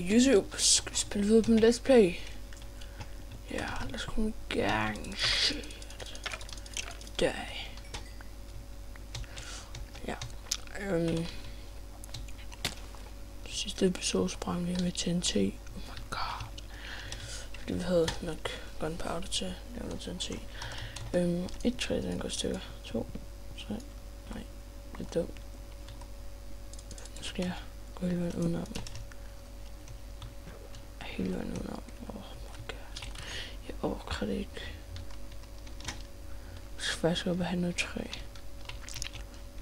YouTube, skal vi spille videre på Let's Play? Ja, lad os komme i gang. Shit. Dag. Ja. Sidste episode sprang vi med TNT. Oh my god. Fordi vi havde nok gunpowder til at lave noget TNT. 1, 3, den går stykker. 2, 3. Nej, det er dumt. Nu skal jeg gå hele vejen udenom. Hele vejen udenom. Oh my god. Jeg overkræver det ikke. Jeg skal faktisk op og have noget træ.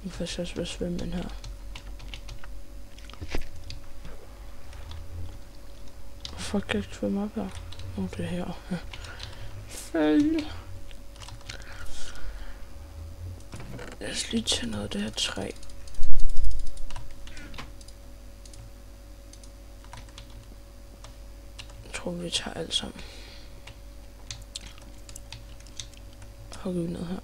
Nu får jeg så også være svømmen her. Hvorfor kan jeg ikke svømme op her? Åh, det er her. Følge. Lad os lige tage noget af det her træ. Jeg tror, vi tager alt sammen. Hugger vi ned her.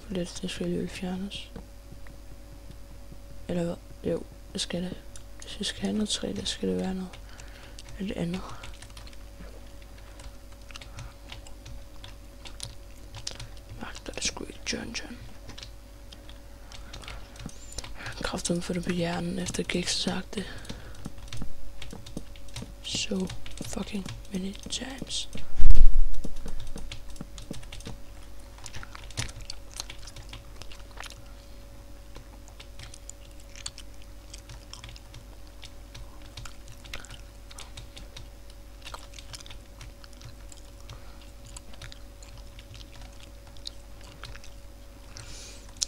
For det selvfølgelig fjernes. Eller hvad? Jo, det skal det. Hvis vi skal have noget træ, der skal det være noget af det andet. Magter er sgu ikke John. Kraften for det på hjernen, efter jeg ikke sagt det. So fucking many times.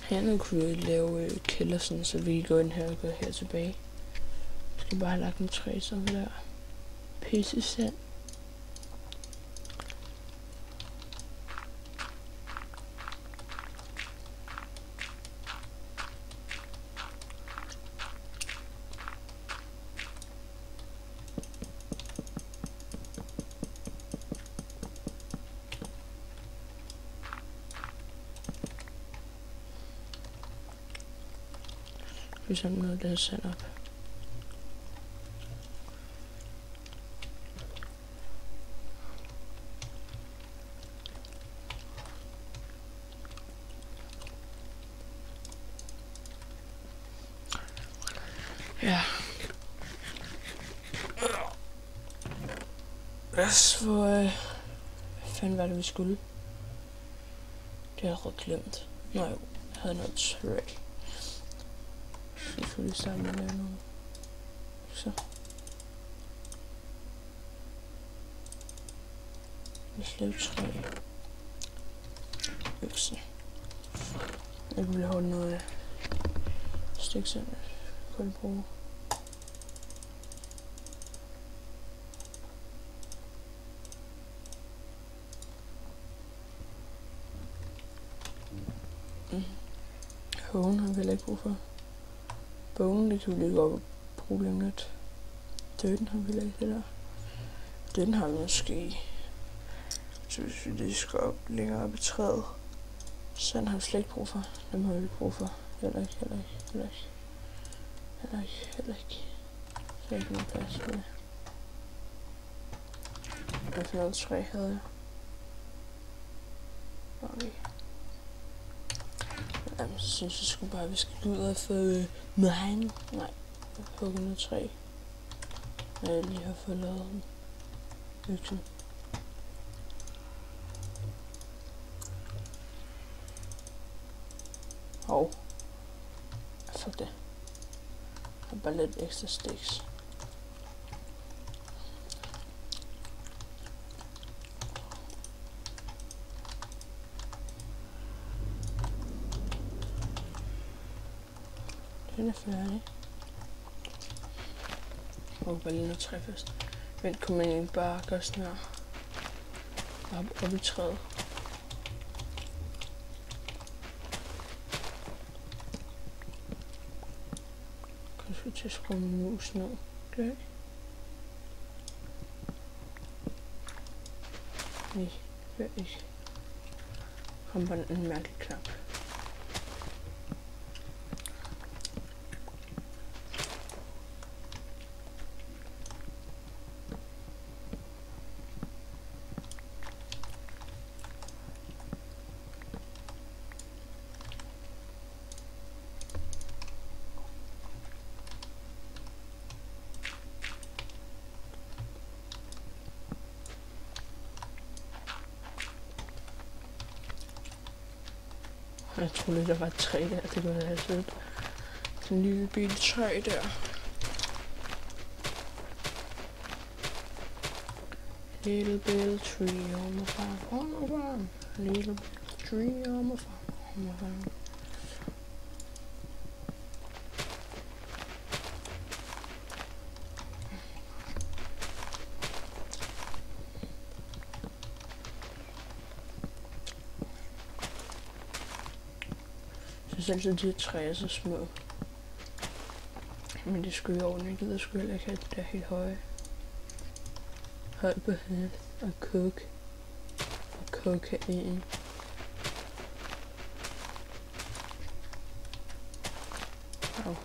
Hernede kunne vi lave kælder, sådan, så vi går ind her og går her tilbage. Jeg skal bare have lagt en træ sådan der. Pisse sand. Vi samler noget af det her sand op. Ja. Hvad fanden var det, vi skulle? Det har jeg ret glemt. Nå jo, jeg havde noget træ. Så skulle vi starte med at lave noget. Så. Lad os lave træ. Øksen. Jeg kunne lave noget stik sådan. Kunne bruge. Hågen har vi heller ikke brug for. Bogen, det kan vi lige gå op og bruge dem lidt. Døden har vi heller ikke det der. Den har vi måske. Så hvis vi lige skal op længere op i træet. Sand har vi slet ikke brug for. Dem har vi ikke brug for. Heller ikke. Så ikke noget plads til det. Hvad for noget træ havde jeg? Okay. Jamen, så synes jeg sgu bare, at vi skal gå ud og få mine. Nej, jeg har hugget noget træ. Når jeg lige har fået lavet den. Øksen. Hov. Fuck det. Og bare lidt ekstra stiks. Den er færdig. Og bare lige noget træ først. Vent, kunne man egentlig bare gøre sådan her. Op i træet. Jeg skal til at skrue min mus ned. Okay. Nej, det er ikke. Kom på en mærkelig knap. Jeg tror lidt, der var 3 der. Det kunne jeg have set. Den nye bil 3 der. Little Bill Tree on the farm, on the farm. Little Bill Tree on the farm, on the farm. Selv de her træer er så små. Men det skulle jo ordentligt, det skulle heller ikke have det der helt høje. Høj på hæld og coke. Og kokain. Wow.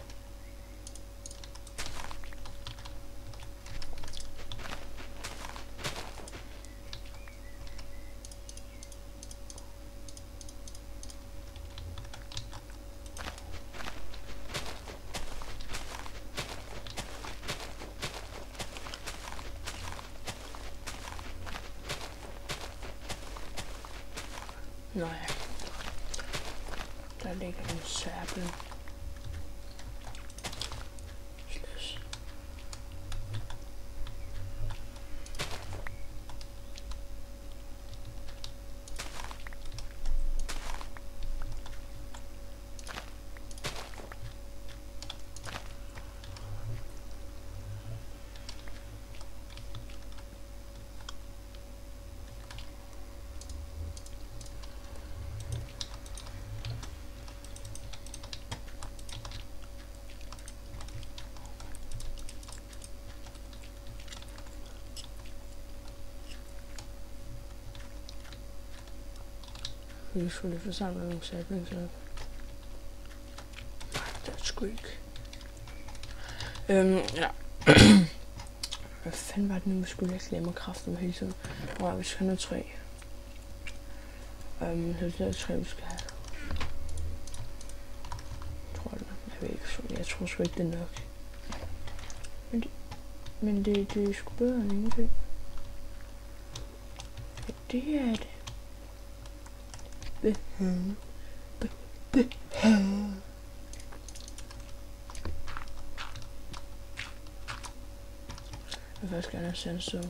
Nå ja, der ligger en sæbel. Sløs. Vi skulle få samlet nogle saplings op. Nej, det er sgu ikke. Ja. Hvad fanden var det nu, vi skulle ikke glemme kraften med hele tiden? Hvor vi skal have noget træ. Så det er et træ, vi skal have. Tror jeg, jeg ved ikke. Jeg tror sgu ikke, det er nok. Men det er sgu bedre end ingenting. Ja, det er det. Jeg vil faktisk gerne have sandstone.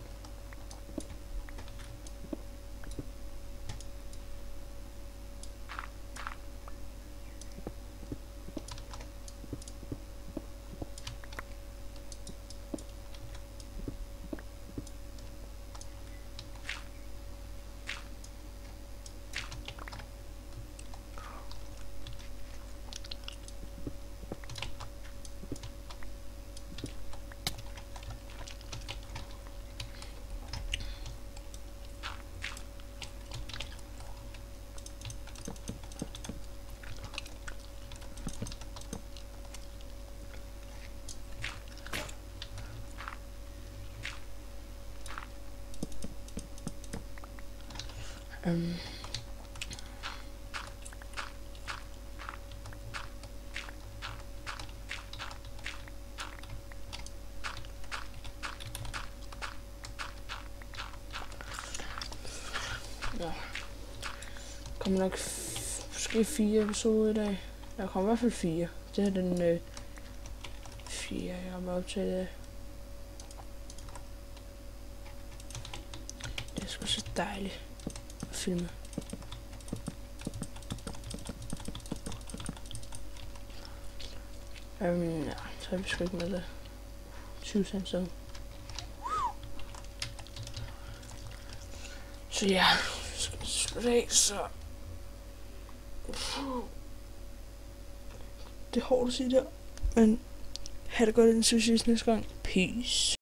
Ja. Kommer nok måske 4 episoder i dag. Der kommer i hvert fald 4. Det er den 4, jeg har med til det. Det er sgu så dejligt. Filme. Ja, så er vi sgu ikke med det. 20 Samsung. Så ja, slut af, så... Det er hårdt at sige der, men... Ha' det godt i den sidste næste gang. Peace.